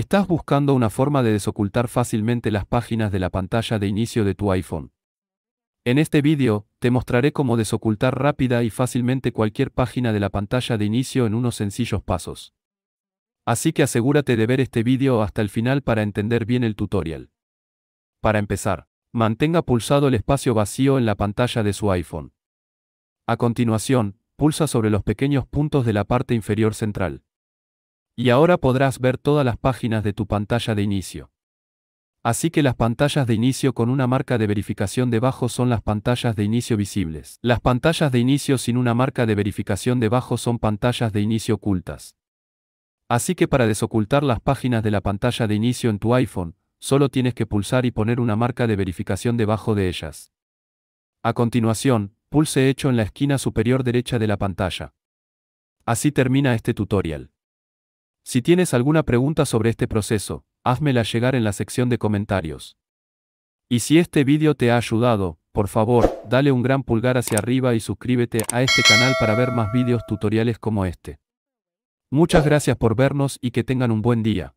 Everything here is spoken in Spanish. Estás buscando una forma de desocultar fácilmente las páginas de la pantalla de inicio de tu iPhone. En este vídeo, te mostraré cómo desocultar rápida y fácilmente cualquier página de la pantalla de inicio en unos sencillos pasos. Así que asegúrate de ver este vídeo hasta el final para entender bien el tutorial. Para empezar, mantenga pulsado el espacio vacío en la pantalla de su iPhone. A continuación, pulsa sobre los pequeños puntos de la parte inferior central. Y ahora podrás ver todas las páginas de tu pantalla de inicio. Así que las pantallas de inicio con una marca de verificación debajo son las pantallas de inicio visibles. Las pantallas de inicio sin una marca de verificación debajo son pantallas de inicio ocultas. Así que para desocultar las páginas de la pantalla de inicio en tu iPhone, solo tienes que pulsar y poner una marca de verificación debajo de ellas. A continuación, pulse Hecho en la esquina superior derecha de la pantalla. Así termina este tutorial. Si tienes alguna pregunta sobre este proceso, házmela llegar en la sección de comentarios. Y si este vídeo te ha ayudado, por favor, dale un gran pulgar hacia arriba y suscríbete a este canal para ver más vídeos tutoriales como este. Muchas gracias por vernos y que tengan un buen día.